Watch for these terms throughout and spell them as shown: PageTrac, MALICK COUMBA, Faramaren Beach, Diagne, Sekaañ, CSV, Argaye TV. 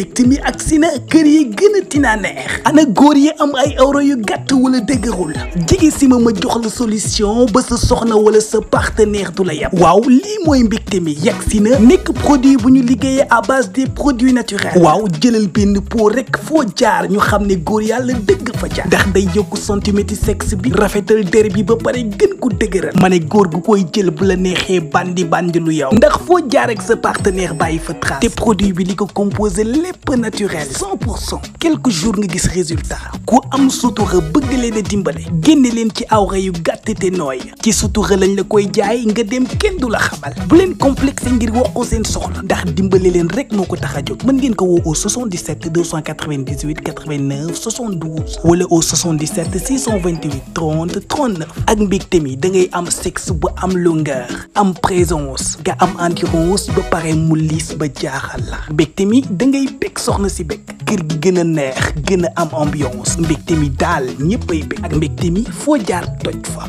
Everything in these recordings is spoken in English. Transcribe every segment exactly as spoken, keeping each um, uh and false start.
victime yi ak si na kër yi gën a tina neex ana góor yi am ay awra yu gàtt wala dëgërul jigi si ma ma jox la solution ba sa soxna wala sa partenaire du la yab waaw lii mooy victime yi yegg si na nekk produit bu ñu liggéeyee à base des produits naturels waaw jëlal benn pot rek foo jaar ñu xam ne góor yàlla dëgg fa jaar ndax day yokku centimètre sexe bi rafetal der bi ba pare gën ko dëgëral ma ne góor gu koy jël bu la neexee bandi bandi lu yow ndax foo jaar ak sa partenaire bàyyi fa trace te produit bi li ko composé lépp naturel cent pour cent quelques jours nga gis résultat ku am sutura bëgg leen a dimbale génne leen ci awra yu gàtte te nooy ci sutura lañ la koy jaay nga dem kenn du la xamal bu leen complexe ngir wax ko seen soxla ndax dimbale leen rek moo ko tax a jóg mën ngeen ko woo au soixante-dix-sept deux cent quatre-vingt-dix-huit quatre-vingt-neuf soixante-douze wala au soixante-dix-sept six cent vingt-huit trente trente-neuf ak mbégte mi da ngay am sexe bu am longueur am présence nga am endurance ba pare mu liis ba jaaxal la mbégte mi da ngay bég soxna si bég kër gi gën a neex gën a am ambiance mbégte mi daal ñëpp ay bég ak mbégte mi foo jaar toj fa.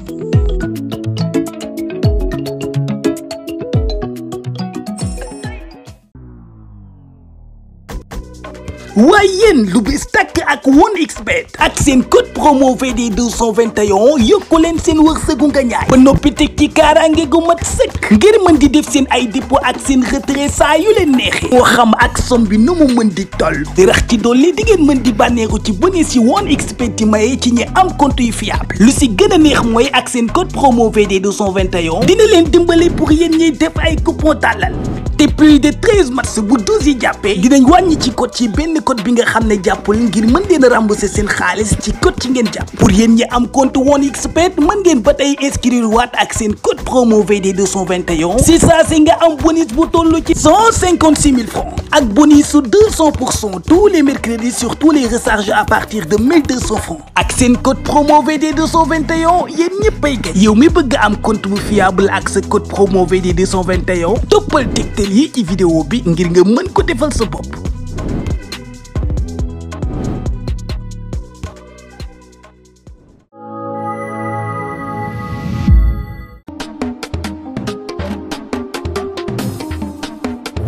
waaye yéen lu bis tàkk ak one X bet ak seen code promo V D deux cent vingt et un yokku leen seen wërsëgu nga ñaay ba noppi teg ci kaaraange gu mat sëkk ngir mën di def seen ay dépôt ak seen retrait saa yu leen neexee moo xam ak somme bi nu mu mën di toll di rax ci dolli di ngeen mën di bànneeku ci bonus yi one X bet di maye ci ñi am compte yu fiable lu si gën a neex mooy ak seen code promo V D deux cent vingt et un dina leen dimbale pour yéen ñiy def ay coupon tàllal te plus de treize mars bu douze yi jàppee dinañ wàññi ci code ci benn code bi nga xam ne jàppul ngir mën leen a rembourser seen xaalis ci code ci ngeen jàpp pour yéen ñi am compte one X bet mën ngeen ba tey inscrire waat ak seen code promo V D deux cent vingt et un si saa si nga am bonus bu toll ci cent cinquante-six mille francs ak bonus su deux cents pour cent tous les mercredis sur tous les recharges à partir de mille deux cents francs ak seen code promo V D deux cent vingt et un yéen ñëpp ay gañ yow mi bëgg am compte bu fiable ak sa code promo V D deux cent vingt et un toppal tegtal lii ci vidéo bi ngir nga mën ko defal sa bopp.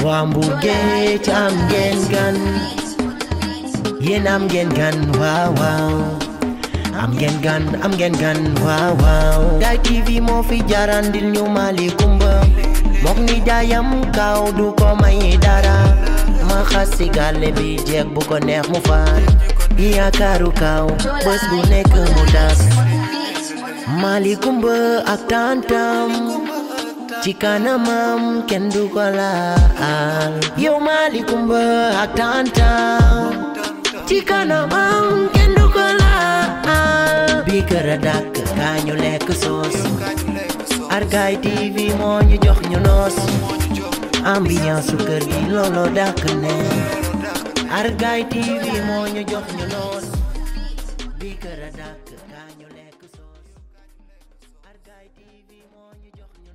waa Mbuugee ci am ngeen gan yéen am ngeen gan waaw waaw am ngeen gan am ngeen gan waaw waaw Argaye T V moo fi jarandil ñu Mali Kumba mok ni jaayam kaw du ko may dara ma xasi gàlle bi jeeg bu ko neex mu faat yaakaaru kaw bés bu nekk mu tas Mali Kumba ak tantam ci kanamam kenn du ko laal yow Mali Kumba ak tantam ci kanamam kenn du ko laal bi kër a dàkk kaa ñu lekk soos Argaye T V moo ñu jox ñu noos ambiance su kër gi looloo dàkk ne Argaye T V moo ñu jox ñu noos bi kër a dàkk kaa ñu lekk soos Argaye T V moo ñu jox ñu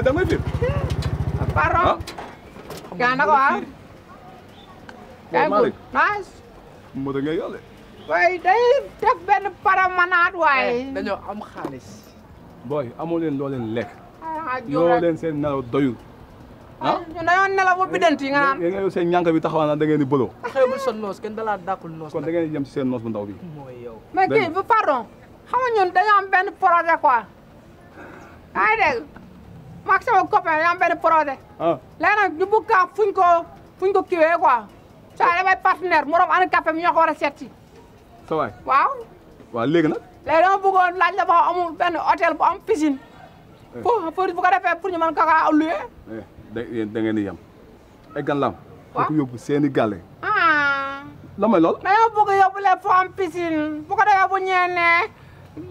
damay fi paro gana ko ah ay malik mas mo da ngay yole way day def benn paramanade way dañoo am xaalis boy amoo leen loo leen lekk loo leen seen nelaw doyul ah ñu dañoo nelaw bu bidanti nga naan nga yow seen ñank bi taxawana da ngeen di bëloo xewul sa noos kenn da la dàqul noos kon da ngeen di jëm ci seen noos bu ndaw bi mooy yow mais kii bu pardon xam nga ñun dañoo am benn projet quoi ay dégg maak sama copain yaa am benn projet. ah léegi nag ñu bëgg kaa fuñ ko fuñ ko kiiwee quoi. saa damay partenaire morom handicapé mi ñoo ko war a seeti. sa waay waaw. waaw léegi nag. léegi dama bëggoon laaj la ba amul benn hôtel bu am piscine. pour pour bu ko defee pour ñu mën ko kaa loué. da da ngeen di yem. ay gan la am. waaw ku yóbbu seen i gàlle. ah. la mooy lool. mais yow bëgg yóbbu leen foo am piscine bu ko defee bu ñëwee ne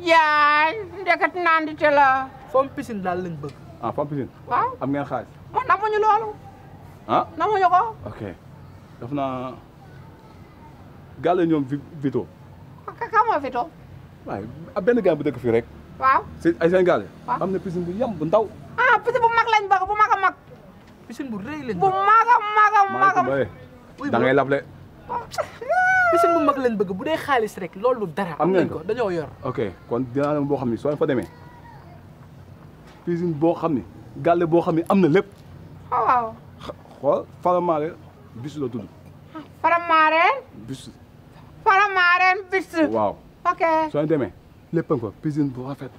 yaay ndekati naan di te la. foo am piscine daal lañ bëgg. ah femme piscine. waaw am ngeen xaalis. man namuñu loolu. ah namuñu ko. ok daf naa gàlle ñoom Vito. ah ka ka moo Vito. waaw ab benn gaañ bu dëkk fii rek. waaw si ay Sénégalais. waaw am na piscine bu yam bu ndaw. ah piscine bu mag lañ bëgg bu mag a mag. piscine bu rëy lañ bëgg bu mag a mag a mag a mag. da ngay lable. piscine bu mag lañ bëgg bu dee xaalis rek loolu dara. am nañ ko dañoo yor. ok kon dinaa dem boo xam ne soo fa demee piscine boo xam ne gàlle boo xam ne am na lépp. waaw. xool Faramaren bis la tudd. Faramaren. bis. Faramaren bis. waaw. ok soo demee lépp nga fa piscine bu rafet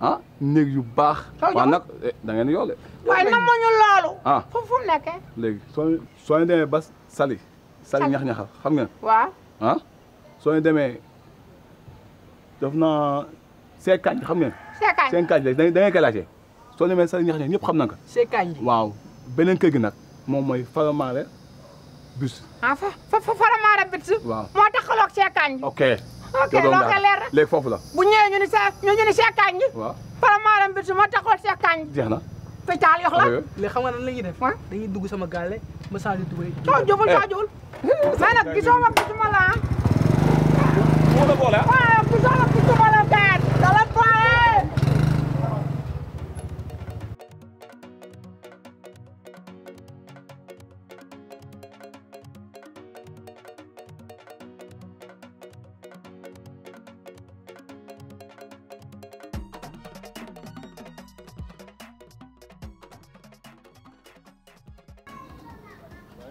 ah néeg yu baax. waaw nag da ngeen di yore. waaye namuñu loolu. ah fu fu nekkee. léegi soo soo demee ba Sali. Sali ñax-ñaxal xam nga. waaw ah soo demee def naa Sekaañ xam nga. Sekaañ Sekaañ léegi da ngay da ngay koy laajte soo demee Sali ñax-ñax ñëpp xam na nga. Sekaañ waaw beneen kër gi nag moom mooy Faramaren bus. ah fa fa Faramaren bus. waaw moo taxawal ak Sekaañ. ok. ok loo koy leer léegi foofu la. bu ñëwee ñu ni sa ñu ñu ni Sekaañ gi. waaw Faramaren bi su ma taxawal Sekaañ gi. jeex na. pétaal yox la. léegi xam nga nan la ñuy def. dañuy dugg sama gaale ma saa di dugal. coow jubul coow jubul. mais nag gisoo ma gisuma la ah. moo la boole ah. waaw gisoo ma gisuma la benn. dala boole.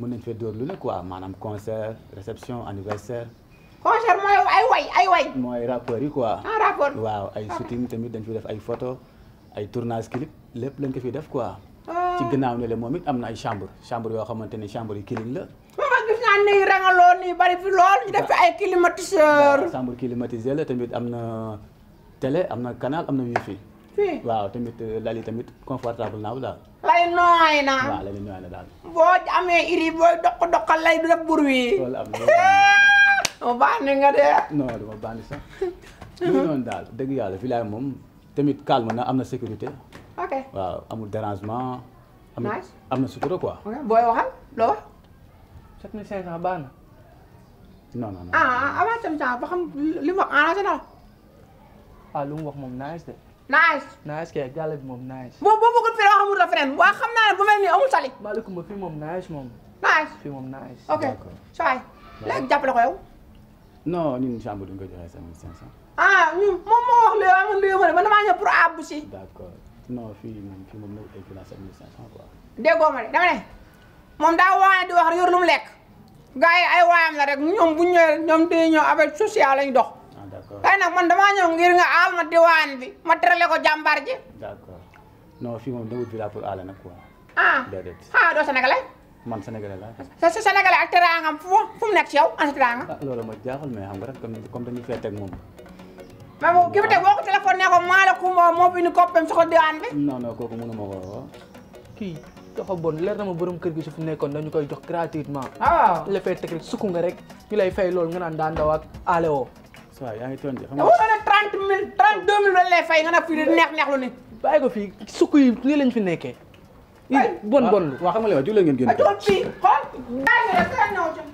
mën nañ fee dóor lu ne quoi maanaam concert réception anniversaire. concert mooy ay way ay way. mooy rappeurs yi quoi. ah rappeurs waaw ay shooting tamit dañ fi def ay photo ay tournage clip lépp lañ ko fi def quoi. ci ginnaaw ne la moom it am na ay chambre chambre yoo xamante ne chambre yi clim la. moom it gis naa ni rangaloo nii bari fi lool ñu def fi ay climatiseur. chambre climatiseur la tamit am na télé am na canal am na wifi. fii waaw tamit lal yi tamit confortable naaw daal. lay nooy na waaw lay nooy na daal. boo amee iri booy doq doqal lay du def bruit. loolu am na ma bànni nga de. non du ma bànni sax. ñu noonu daal dëgg yàlla village moom. tamit calme na am na sécurité. ok waaw amul dérangement. am na am na sutura quoi. booy waxal loo wax. sept mille cinq cents baax na. non non non. ah avant sept mille cinq cents ba xam li mu wax en général. ah lu mu wax moom nice de. nice. nice kay gàll bi moom nice. boo boo bëggoon fii waxamul la feneen waaw xam naa ne bu mel ni amul sali. maaleykum ba fii moom nice moom. nice fii moom nice. ok soo waay léegi jàppale ko yow. non ñun chambre duñ ko joxe sept mille cinq cents. ah ñun moom moo wax léegi am na léegi ma ne maa ñëw pour àbb si. d'accord non fii moom fii moom ay finance sept mille cinq cents quoi. déggoo ma de dama ne moom daa waane di wax yor lu mu lekk gars yi ay waayam la rek ñoom bu ñu ñëwee ñoom dañuy ñëw avec social lañ dox. ah d'accord kay nag man damaa ñëw ngir nga aal ma diwaan bi ma terale ko jàmbaar ji. d'accord non fii moom dawul villa pour aale nag quoi. Ah. Did it. Ha do Sénégalais. Man Sénégalais la. Sa Sénégalais ak teraangam fu fu mu nekk ci yow an teraanga. Ah loolu ma jaaxal mais xam nga rek comme comme dañuy féete ak moom. Mais boo kii bi teg boo ko téléphone ne ko maa la Kumba moo fi ni koppam si ko diwaan bi. Non non kooku mënuma ko woo. Kii dafa bon leer na ma borom kër gi su fi nekkoon dañu koy jox gratuitement. Ah. Le fait teg rek sukku nga rek ñu lay fay loolu nga naan daan daw ak ale woo. Waaw yaa ngi tontu xam nga. Wala trente mille trente-deux mille la lay fay nga na fi neex neex lu ni. Bàyyi ko fii sukku yi lii lañ fi nekkee. Bon bon lu wax xam nga li wax jula ngeen génn. Toog fii xool. Bàyyi la sa naw jëm.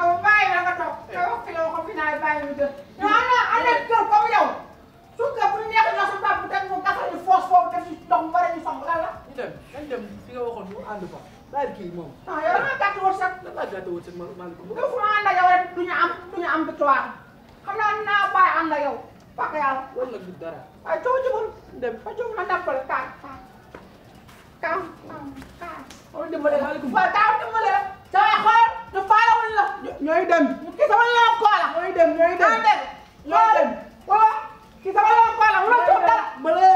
Aw bàyyi la nga toog. Te wax fi la waxoon fi naa bàyyi mu jëm. Non non ana kër comme yow. Su ko bu neex na sa papa teg mu gasal ñu foos foofu def ci ndox mu bare ñu song lan la. Ñu dem dañ dem fi nga waxoon mu ànd ko. Bàyyi kii moom. Non yow dama gàtt wër sax. Lan laa gàtt wër sax ma ma ko. Dafa ànd ak yow rek duñu am duñu am victoire. Xam naa naa bàyyi ànd ak yow. Fàkk yàlla. Wala du dara. Ay coow jubul. Dem fa coow na dàppal kaay kaay. Kaam kaam kaam. Wala dimbale la. Waaw kaam dimbale la. Sama xool ñu faalawul la. Ñooy dem. Kii sama la koo la. Ñooy dem ñooy dem. Ñooy dem. Wala kii sama la koo la. Wala coow dara. Mbale.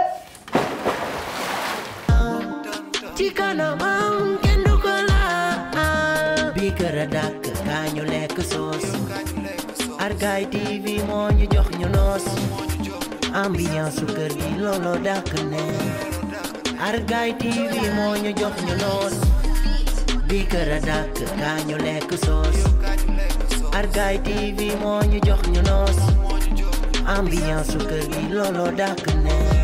Ci kanam am kenn du ko laal. Bi kër a dàkk kaañu lekk soos. Argaye T V moo ñu jox ñu noos. Ambiance kër gi looloo dàkk ne. Argaye T V moo ñu jox ñu noos bi kër a dàkk kaa ñu lekk soos Argaye T V moo ñu jox ñu noos ambiance su kër gi looloo dàkk ne